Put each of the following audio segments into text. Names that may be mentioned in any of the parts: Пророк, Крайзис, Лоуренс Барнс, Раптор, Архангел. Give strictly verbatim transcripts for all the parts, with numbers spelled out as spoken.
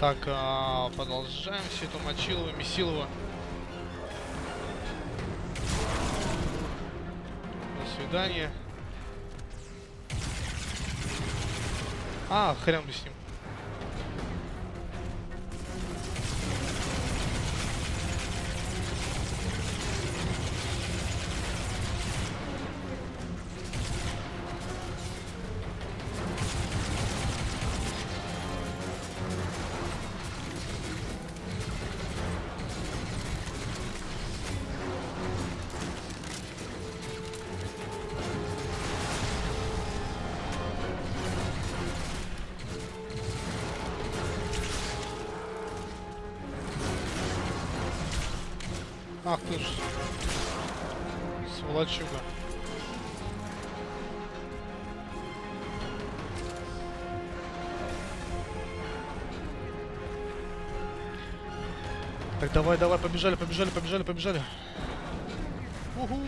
Так, а, продолжаем все это Мочилова, Месилова. До свидания. А, хрен бы с ним. Ах ты ж, сволочуга. Так, давай, давай, побежали, побежали, побежали, побежали. Уху!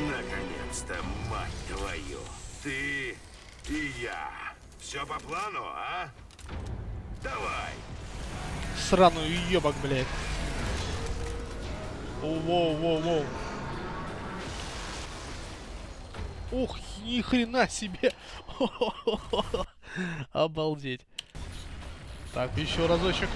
Наконец-то, мать твою, ты и я. Все по плану, а? Давай. Сраную ебок, блядь. Воу-воу-воу-воу. Ух, ни хрена себе. Обалдеть. Так, еще разочек.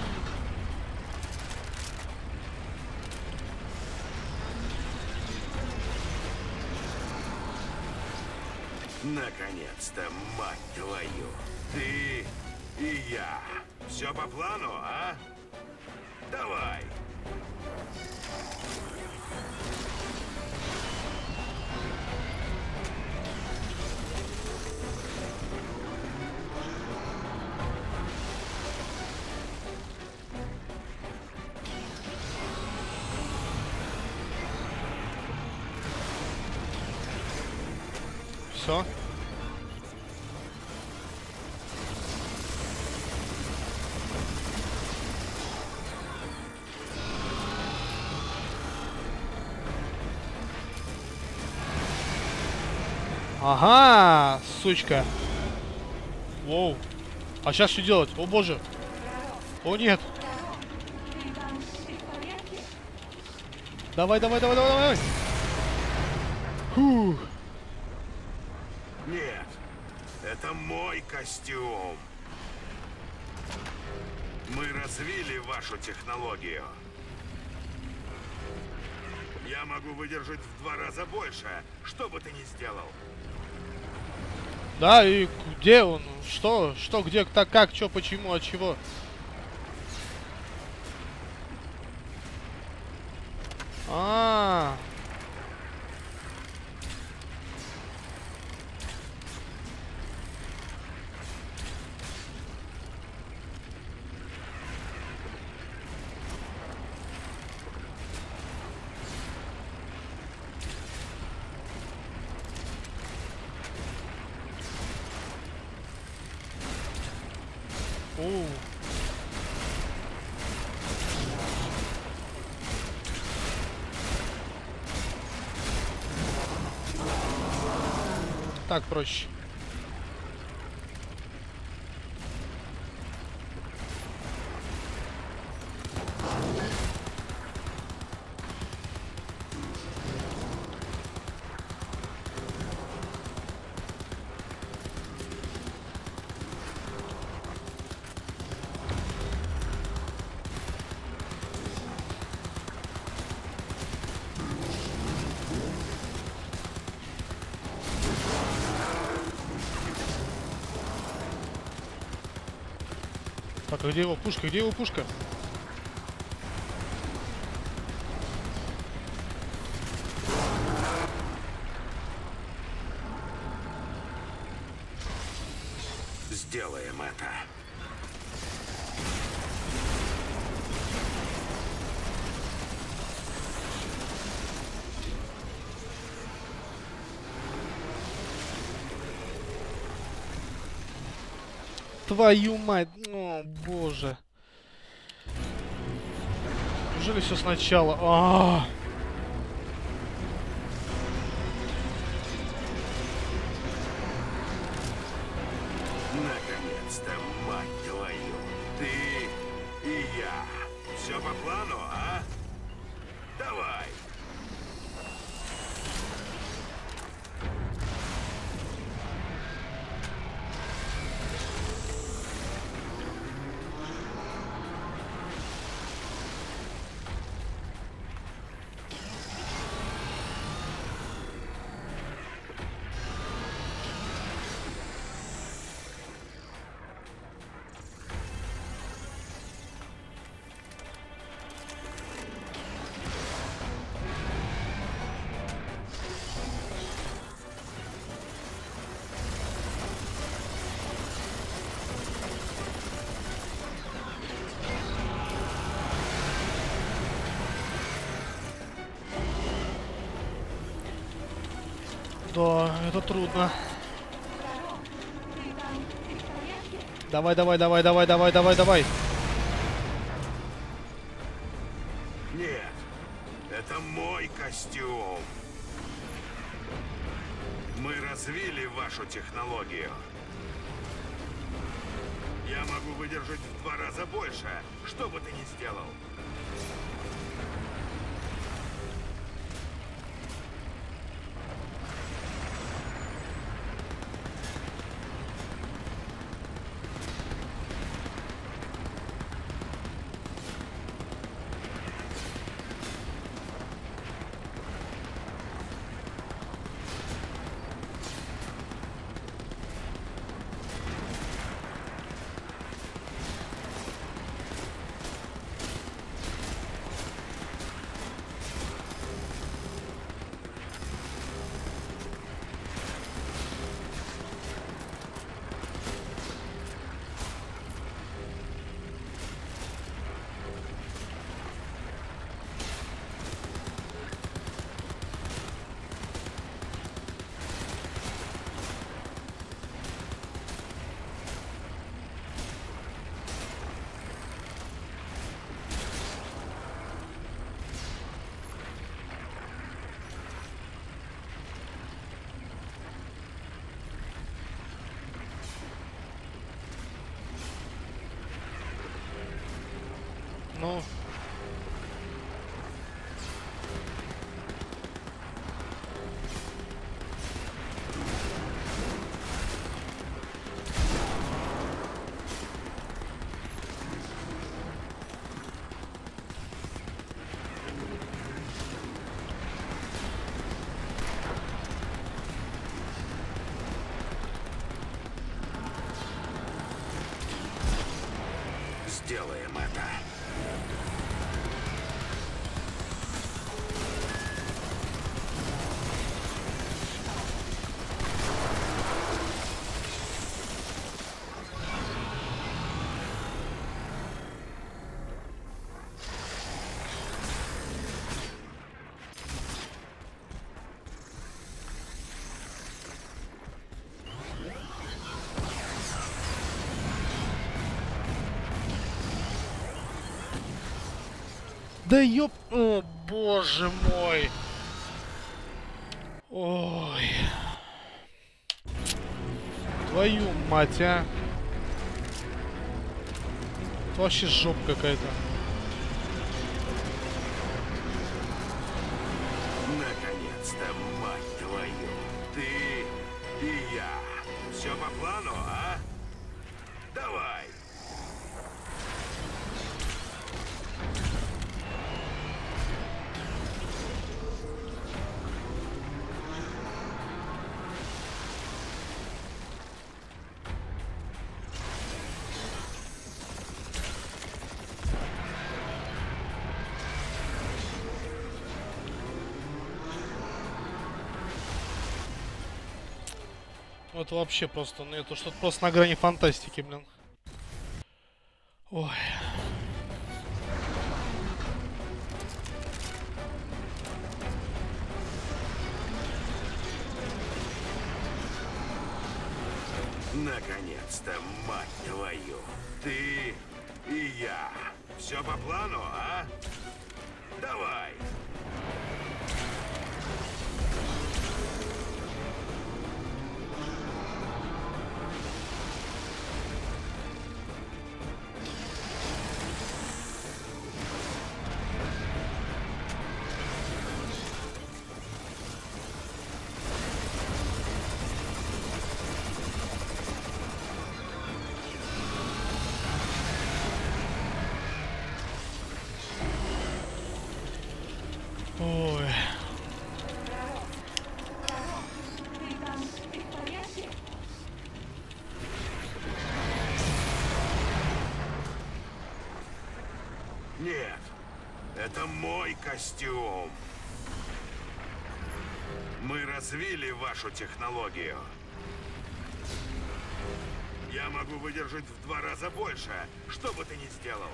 Наконец-то, мать твою, ты и я. Все по плану, а? Давай. Все. Ага, сучка. Воу. А сейчас что делать? О боже. О нет. Давай, давай, давай, давай, давай. Фух. Нет, это мой костюм. Мы развили вашу технологию. Я могу выдержать в два раза больше, что бы ты ни сделал. Да, и где он? Что? Что, где, так, как, что, почему, от чего? А-а-а. Так проще. Так, где его пушка? Где его пушка? Сделаем это. Твою мать, о боже. Неужели все сначала? А-а-а. Наконец-то, мать твою, ты и я. Все по плану, а? Давай. Да, это трудно. Давай, давай, давай, давай, давай, давай, давай. Нет, это мой костюм. Мы развили вашу технологию. Я могу выдержать в два раза больше, что бы ты ни сделал. Ну, сделаем это. Да ёп... О, боже мой! Ой... Твою мать, а! Это вообще жопа какая-то. Наконец-то, мать твою! Ты и я! Все по плану, а? Давай! Ну это вообще просто, ну это что-то просто на грани фантастики, блин. Ой. Наконец-то, мать твою, ты и я. Все по плану, а? Давай. Нет, это мой костюм. Мы развили вашу технологию. Я могу выдержать в два раза больше, что бы ты ни сделал.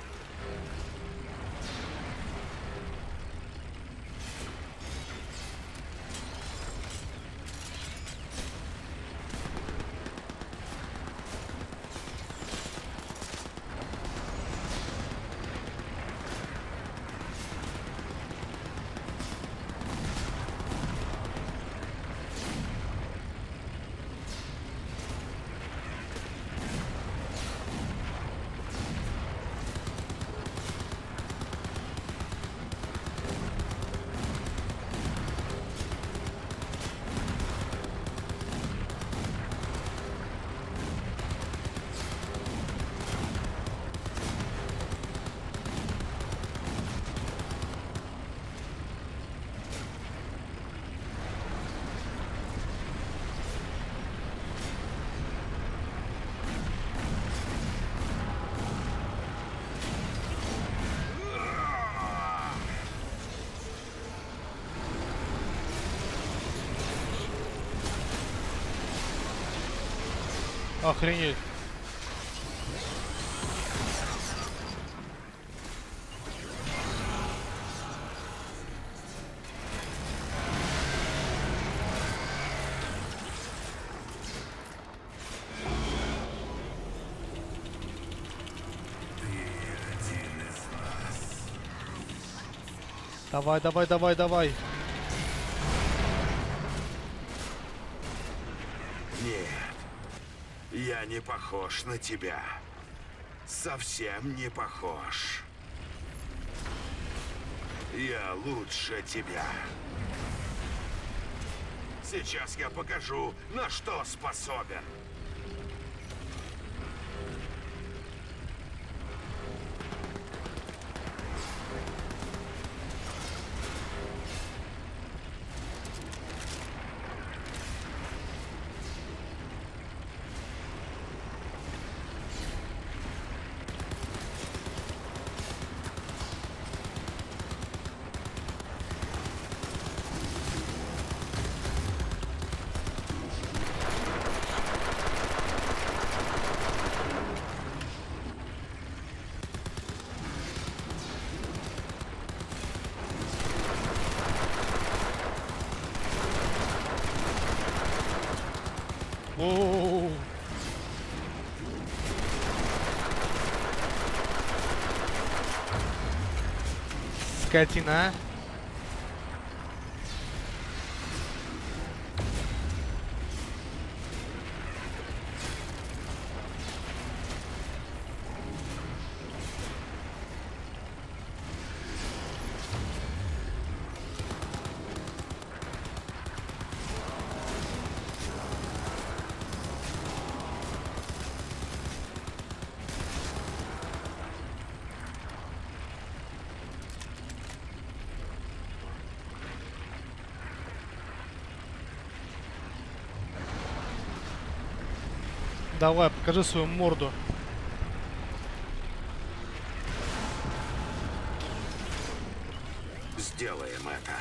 Охренеть. Давай, давай, давай, давай. Я не похож на тебя. Совсем не похож. Я лучше тебя. Сейчас я покажу, на что способен. О-о-о-о. Скотина. Давай, покажи свою морду. Сделаем это.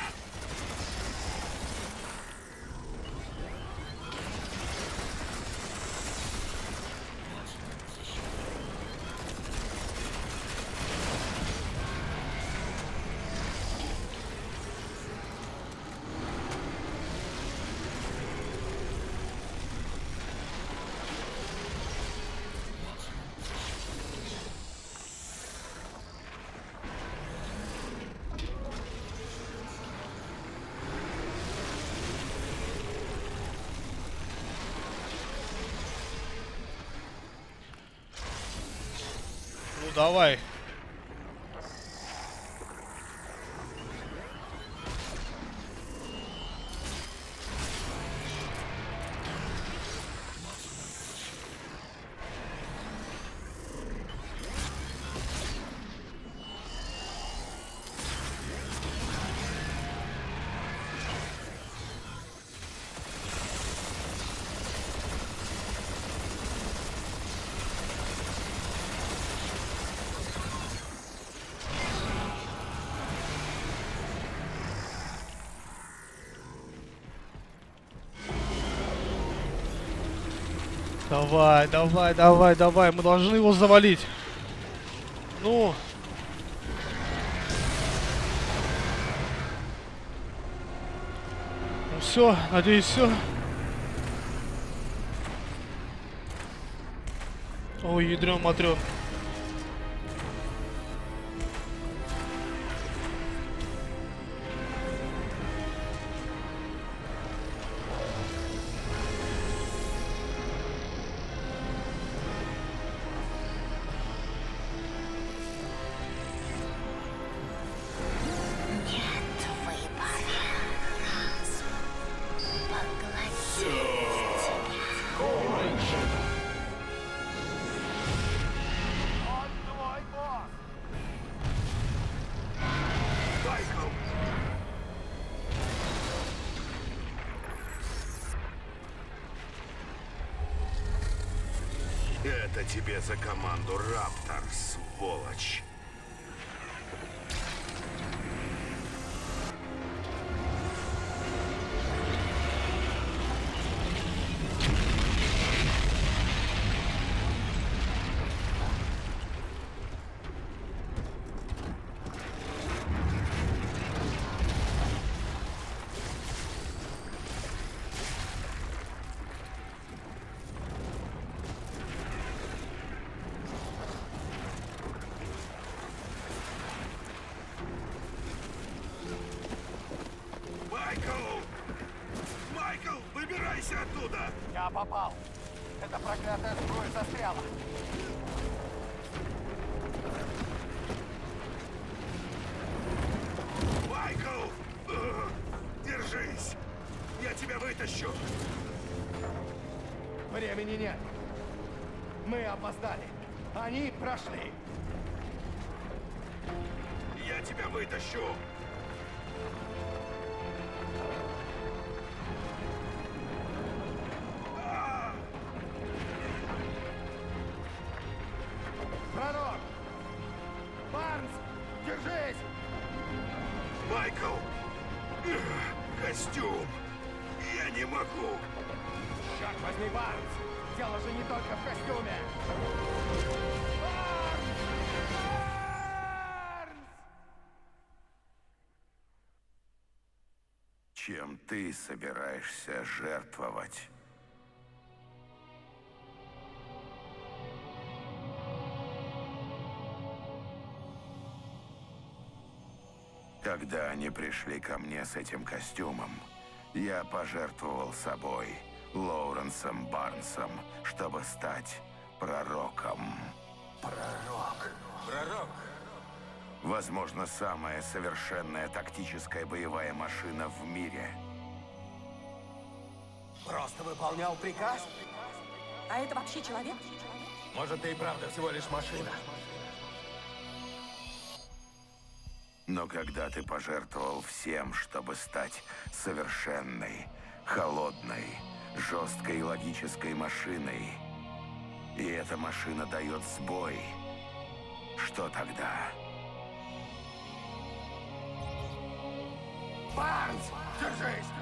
давай. Давай, давай, давай, давай. Мы должны его завалить. Ну. Ну все, надеюсь, все. Ой, ядрём, матрём. Это тебе за команду, Раптор, сволочь. Попал. Эта проклятая сброя застряла. Майкл! Держись! Я тебя вытащу! Времени нет. Мы опоздали. Они прошли. Я тебя вытащу! Пророк! Барнс! Держись! Майкл! Костюм! Я не могу! Черт возьми, Барнс! Дело же не только в костюме! Барнс! Барнс! Чем ты собираешься жертвовать? Когда они пришли ко мне с этим костюмом, я пожертвовал собой, Лоуренсом Барнсом, чтобы стать пророком. Пророк. Пророк. Возможно, самая совершенная тактическая боевая машина в мире. Просто выполнял приказ? А это вообще человек? Может, ты и правда всего лишь машина. Но когда ты пожертвовал всем, чтобы стать совершенной, холодной, жесткой логической машиной, и эта машина дает сбой, что тогда? Барнс, держись!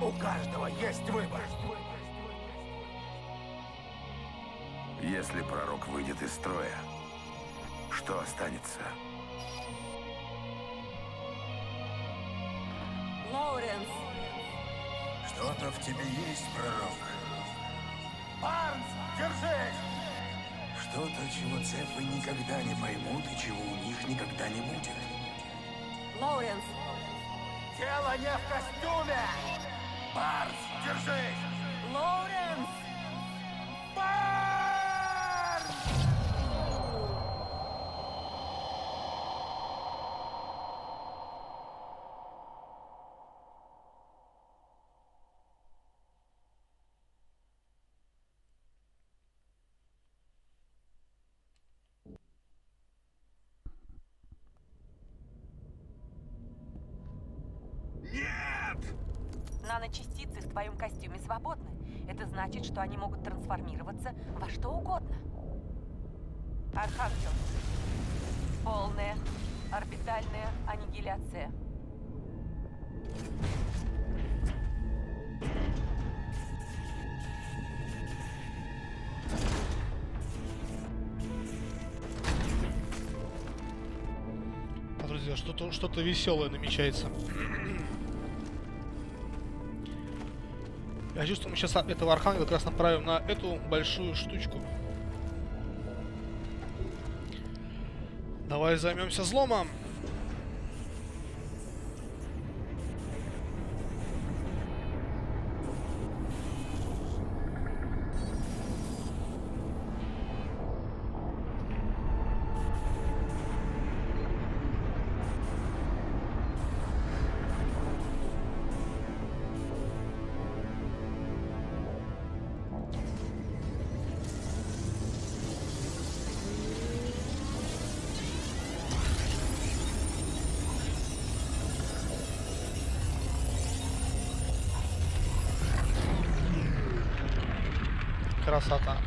У каждого есть выбор. Если пророк выйдет из строя, что останется? Лоуренс! Что-то в тебе есть, пророк. Барнс, держись! Что-то, чего цепы никогда не поймут и чего у них никогда не будет. Лоуренс! Тело не в костюме! Барнс, держись! Лоуренс! Барнс! Наночастицы в твоем костюме свободны. Это значит, что они могут трансформироваться во что угодно. Архангел. Полная орбитальная аннигиляция. Друзья, что-то что-то веселое намечается. Я чувствую, мы сейчас этого архангела как раз направим на эту большую штучку. Давай займемся взломом. Красота.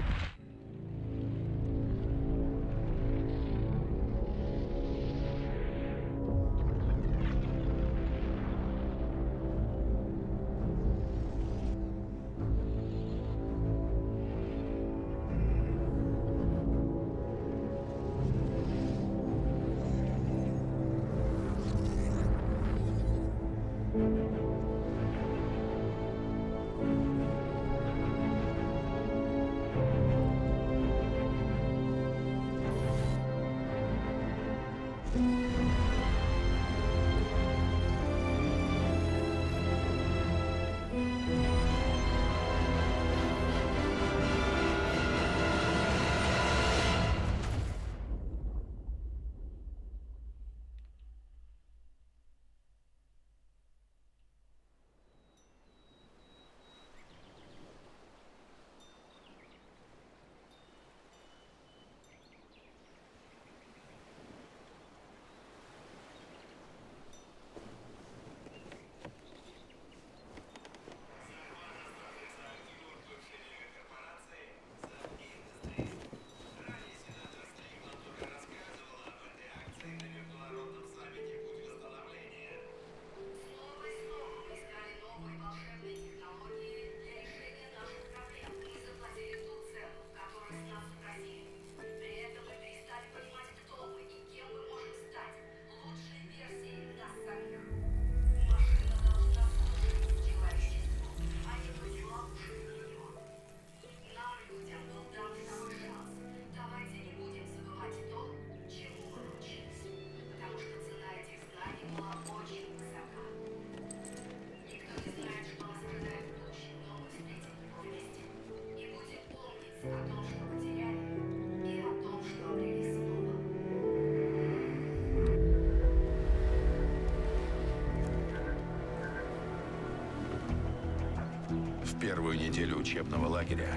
Первую неделю учебного лагеря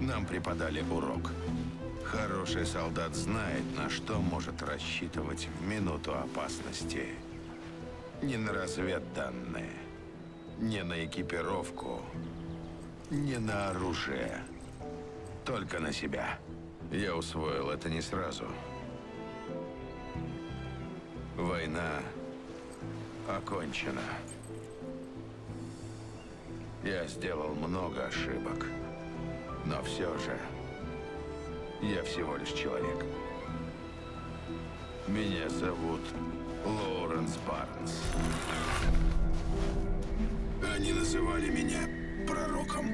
нам преподали урок. Хороший солдат знает, на что может рассчитывать в минуту опасности. Не на разведданные, не на экипировку, не на оружие. Только на себя. Я усвоил это не сразу. Война окончена. Я сделал много ошибок, но все же я всего лишь человек. Меня зовут Лоуренс Барнс. Они называли меня Пророком.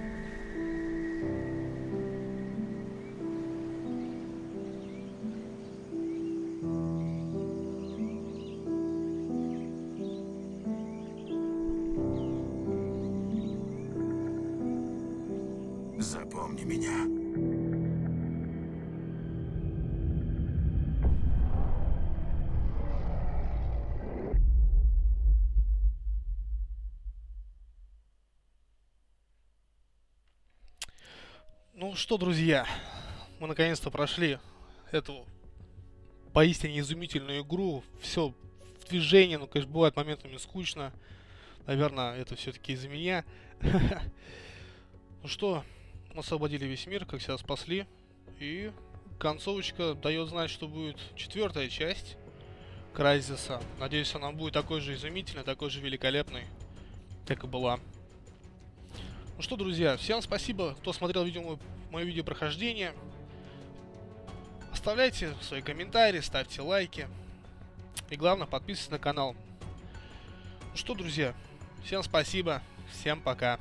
Ну что, друзья, мы наконец-то прошли эту поистине изумительную игру. Все в движении, ну, конечно, бывает моментами скучно. Наверное, это все-таки из-за меня. Ну что, освободили весь мир, как себя спасли. И концовочка дает знать, что будет четвертая часть Крайзиса. Надеюсь, она будет такой же изумительной, такой же великолепной, как и была. Ну что, друзья, всем спасибо, кто смотрел видео, мое видео прохождение. Оставляйте свои комментарии, ставьте лайки. И главное, подписывайтесь на канал. Ну что, друзья, всем спасибо, всем пока.